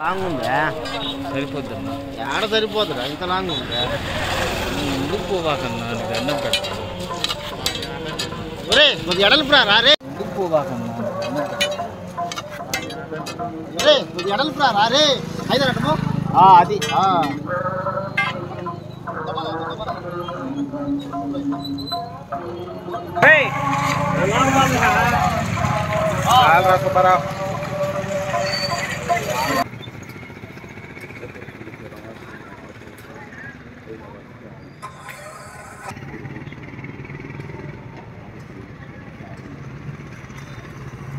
Long one there. Very good. Yada very good. It's a long one there. Look over and look at it. With the adult brother, look over and with the adult brother, I don't know. Ah, the ah. Hey, the long one. I'll wrap up.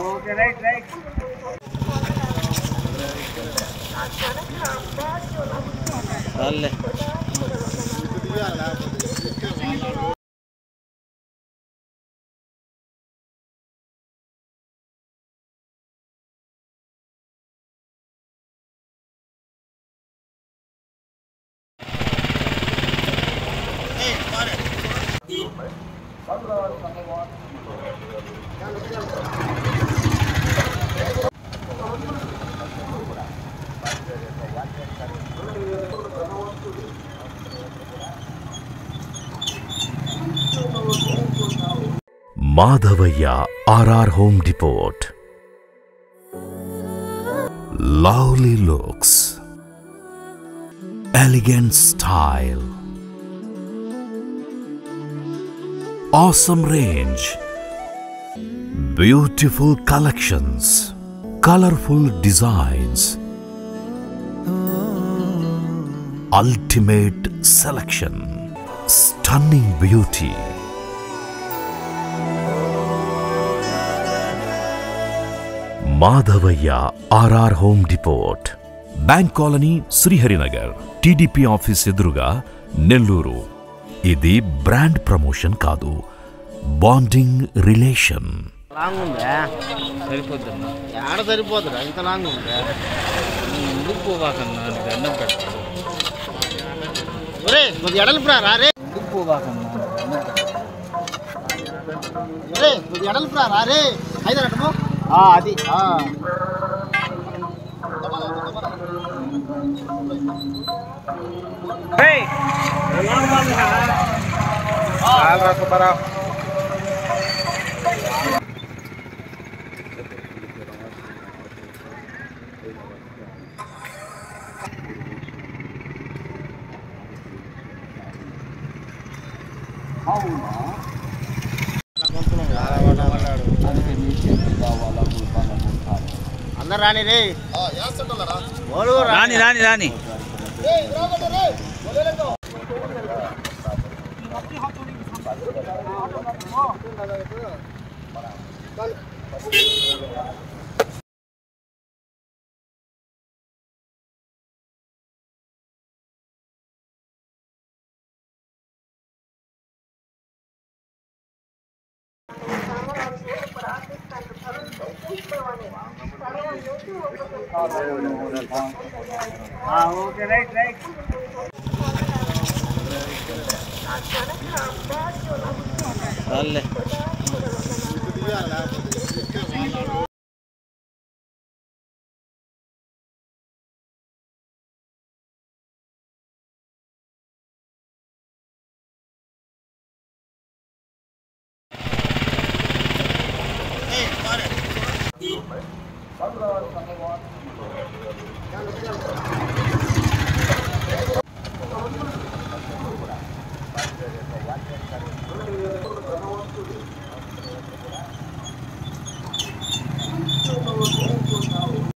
okay, right. Madhavayya RR Home Depot. Lovely looks, elegant style, awesome range, beautiful collections, colorful designs, ultimate selection, stunning beauty. Madhavayya RR Home Depot, Bank Colony, Sri Harinagar, TDP Office Sidruga, Nelluru. Idi brand promotion kadu, bonding relation. Long one there. Very good. Yada very good. It's a long one there. Look over and look at it. Hey, with the adult brother, look over and look at it. Hey, with the adult brother, I don't know. Ah, the ah. Hey, the long one. I'll wrap it up. Rani Rani Rani Rani Rani okay, right. Hey,